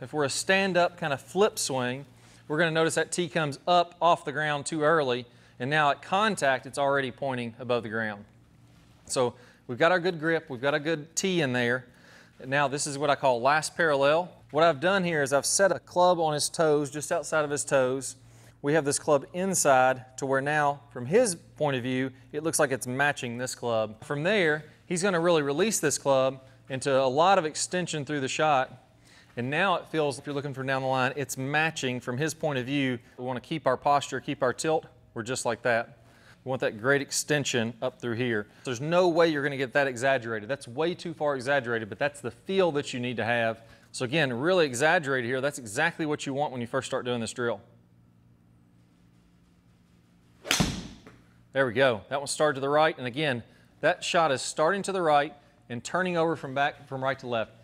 If we're a stand-up kind of flip swing, we're going to notice that T comes up off the ground too early, and now at contact, it's already pointing above the ground. So we've got our good grip, we've got a good T in there. And now this is what I call last parallel. What I've done here is I've set a club on his toes, just outside of his toes. We have this club inside to where now, from his point of view, it looks like it's matching this club. From there, he's going to really release this club into a lot of extension through the shot. And now it feels, if you're looking from down the line, it's matching from his point of view. We want to keep our posture, keep our tilt. We're just like that. We want that great extension up through here. There's no way you're going to get that exaggerated. That's way too far exaggerated, but that's the feel that you need to have. So again, really exaggerated here. That's exactly what you want when you first start doing this drill. There we go. That one started to the right. And again, that shot is starting to the right and turning over from right to left.